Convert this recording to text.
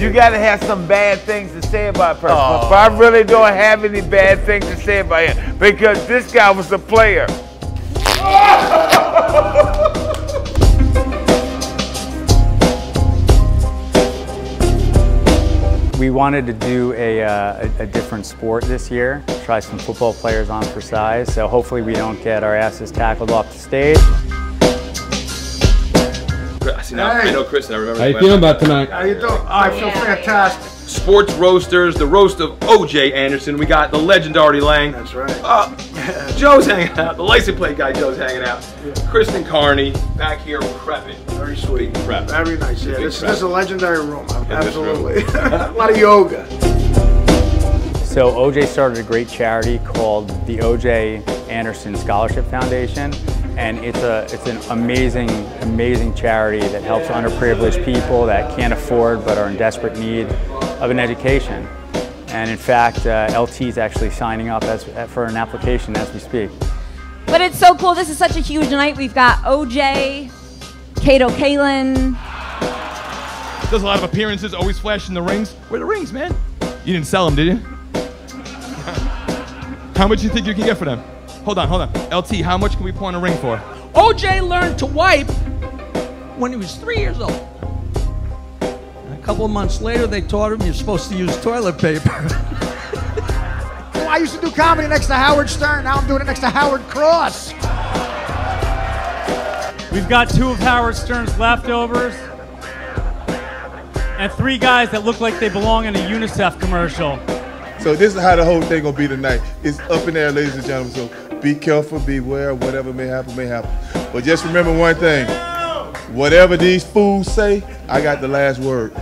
You gotta have some bad things to say about a person. Oh. But I really don't have any bad things to say about him because this guy was a player. We wanted to do a different sport this year, try some football players on for size, so hopefully we don't get our asses tackled off the stage. I know Kristen, I remember. How you feeling about tonight? How you doing? Oh, I feel fantastic. Sports Roasters, the roast of O.J. Anderson. We got the legend Artie Lang. That's right. Joe's hanging out. The license plate guy Joe's hanging out. Yeah. Kristen Carney back here prepping. Very sweet. Prep. Very nice. Yeah, this is a legendary room. Absolutely. Room. A lot of yoga. So O.J. started a great charity called the O.J. Anderson Scholarship Foundation. And it's an amazing, amazing charity that helps underprivileged people that can't afford but are in desperate need of an education. And in fact, LT is actually signing up for an application as we speak. But it's so cool. This is such a huge night. We've got OJ, Kato Kaelin. Does a lot of appearances, always flashing the rings. Where are the rings, man? You didn't sell them, did you? How much do you think you can get for them? Hold on. LT, how much can we pawn a ring for? OJ learned to wipe when he was 3 years old. And a couple of months later, they taught him you're supposed to use toilet paper. Well, I used to do comedy next to Howard Stern. Now I'm doing it next to Howard Cross. We've got two of Howard Stern's leftovers and three guys that look like they belong in a UNICEF commercial. So this is how the whole thing gonna be tonight. It's up in there, ladies and gentlemen, so be careful, beware, whatever may happen. But just remember one thing, whatever these fools say, I got the last word.